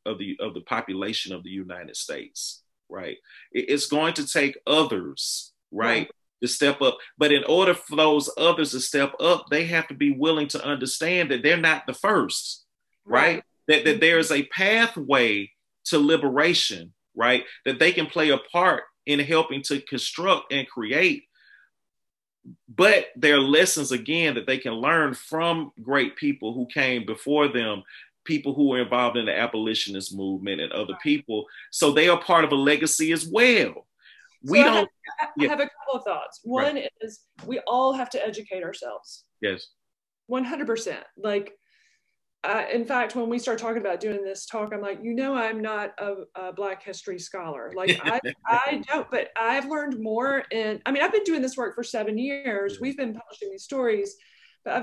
of the population of the United States, right? It's going to take others, right, to step up. But in order for those others to step up, they have to be willing to understand that they're not the first, right? That there is a pathway to liberation, right? That they can play a part in helping to construct and create, but there are lessons, again, that they can learn from great people who came before them, people who were involved in the abolitionist movement and other people. So they are part of a legacy as well. I have a couple of thoughts. One is we all have to educate ourselves. Yes. 100%. Like, in fact, when we start talking about doing this talk, I'm like, you know, I'm not a Black history scholar. Like, I don't, but I've learned more. And I mean, I've been doing this work for 7 years. We've been publishing these stories, but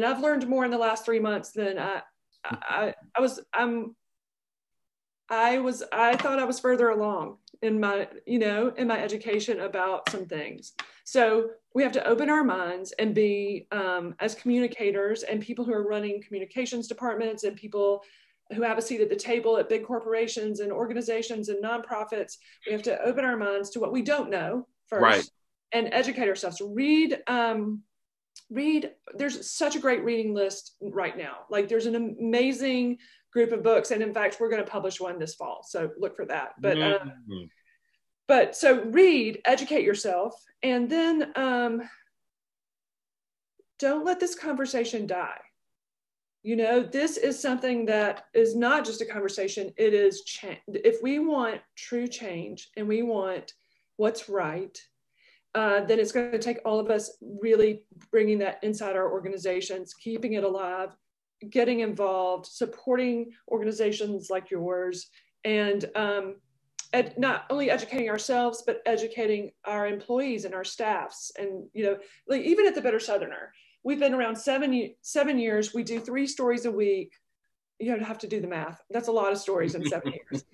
I've learned more in the last 3 months than I thought I was further along in my, you know, in my education about some things. So we have to open our minds and be, as communicators and people who are running communications departments and people who have a seat at the table at big corporations and organizations and nonprofits, we have to open our minds to what we don't know first, right, and educate ourselves. Read, there's such a great reading list right now. Like, there's an amazing group of books. And in fact, we're going to publish one this fall. So look for that. But, so read, educate yourself, and then don't let this conversation die. You know, this is something that is not just a conversation. It is change. If we want true change and we want what's right, then it's going to take all of us really bringing that inside our organizations, keeping it alive, getting involved, supporting organizations like yours, and not only educating ourselves, but educating our employees and our staffs. And, you know, like, even at the Bitter Southerner, we've been around seven years. We do 3 stories a week. You don't have to do the math. That's a lot of stories in 7 years.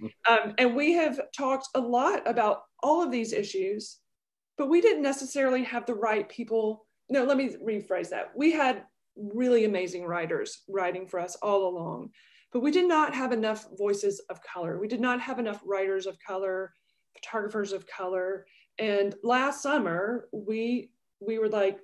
And we have talked a lot about all of these issues, but we didn't necessarily have the right people. No, let me rephrase that. We had really amazing writers writing for us all along, but we did not have enough voices of color. We did not have enough writers of color, photographers of color. And last summer, we were like,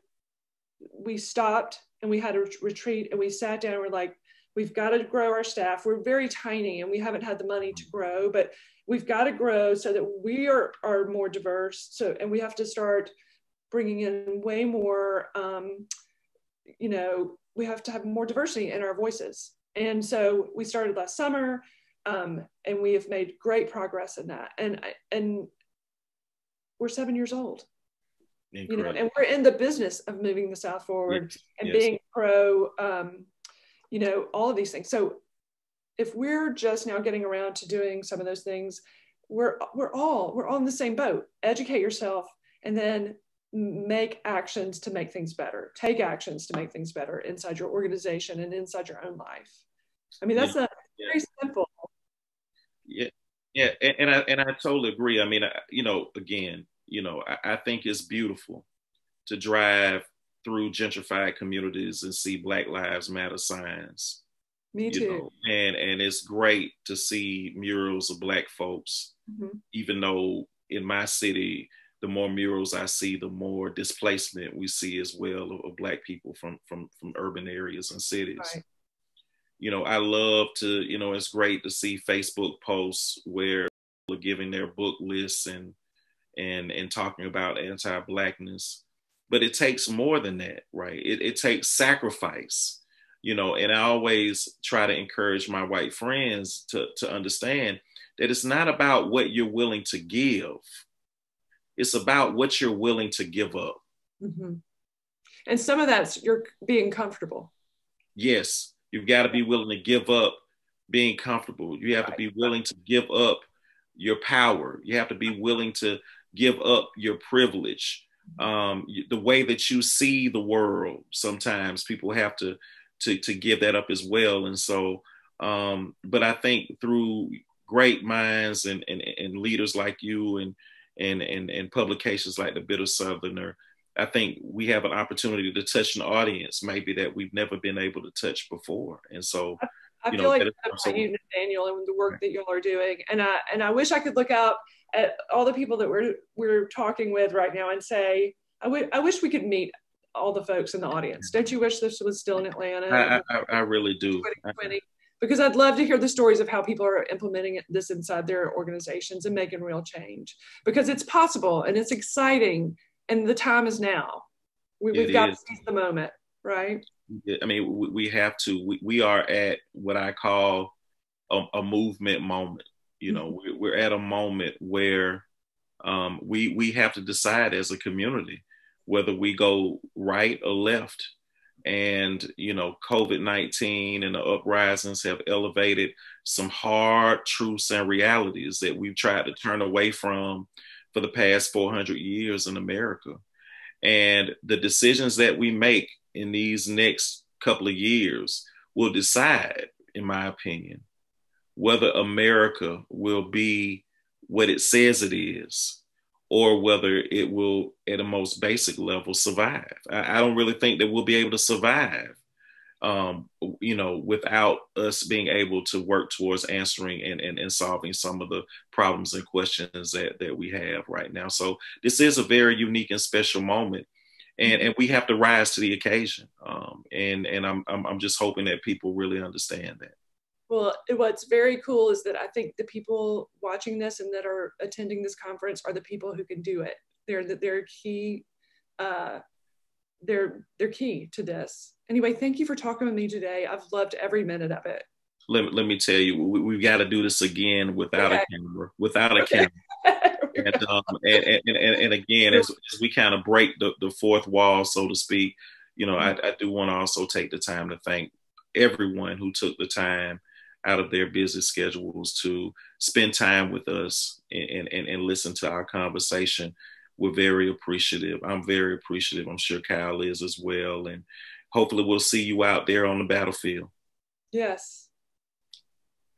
we stopped and we had a retreat and we sat down and we're like, we've got to grow our staff. We're very tiny and we haven't had the money to grow, but we've got to grow so that we are more diverse. So, and we have to start bringing in way more, you know, we have to have more diversity in our voices. And so we started last summer, and we have made great progress in that. And we're 7 years old. Incredible. You know, and we're in the business of moving the South forward and being pro, you know, all of these things. So if we're just now getting around to doing some of those things, we're all in the same boat. Educate yourself, and then make actions to make things better. Take actions to make things better inside your organization and inside your own life. I mean, that's very simple. Yeah, and I totally agree. I mean, you know, again, you know, I think it's beautiful to drive through gentrified communities and see Black Lives Matter signs. Me too. You know, and it's great to see murals of Black folks, even though in my city, the more murals I see, the more displacement we see as well of Black people from urban areas and cities. Right. You know, I love to, you know, it's great to see Facebook posts where people are giving their book lists and and talking about anti-Blackness. But it takes more than that, right? It takes sacrifice, you know, and I always try to encourage my white friends to understand that it's not about what you're willing to give. It's about what you're willing to give up. Mm-hmm. And some of that's you're being comfortable. Yes, you've got to be willing to give up being comfortable. You have to be willing to give up your power. You have to be willing to give up your privilege. The way that you see the world, sometimes people have to give that up as well. And so, but I think through great minds and leaders like you and publications like The Bitter Southerner, I think we have an opportunity to touch an audience maybe that we've never been able to touch before. And so, I feel like that's by you, Nathaniel, and the work that y'all are doing. And I wish I could look out at all the people that we're talking with right now and say, I wish we could meet all the folks in the audience. Don't you wish this was still in Atlanta? I really do. Because I'd love to hear the stories of how people are implementing this inside their organizations and making real change. Because it's possible and it's exciting and the time is now. We've got to seize the moment, right? I mean, we have to, we are at what I call a movement moment. You know, we're at a moment where we have to decide as a community whether we go right or left. And, you know, COVID-19 and the uprisings have elevated some hard truths and realities that we've tried to turn away from for the past 400 years in America. And the decisions that we make in these next couple of years will decide, in my opinion, whether America will be what it says it is, or whether it will, at a most basic level, survive. I don't really think that we'll be able to survive, you know, without us being able to work towards answering and solving some of the problems and questions that we have right now. So this is a very unique and special moment. And we have to rise to the occasion. And I'm just hoping that people really understand that. Well, what's very cool is that I think the people watching this and that are attending this conference are the people who can do it. They're key to this. Anyway, thank you for talking with me today. I've loved every minute of it. Let me tell you, we've got to do this again without a camera, without a camera. And again, as we kind of break the fourth wall, so to speak, you know, I do want to also take the time to thank everyone who took the time out of their busy schedules to spend time with us and listen to our conversation. We're very appreciative. I'm very appreciative. I'm sure Kyle is as well. And hopefully we'll see you out there on the battlefield. Yes.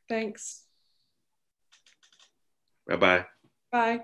Thanks. Bye-bye. Bye.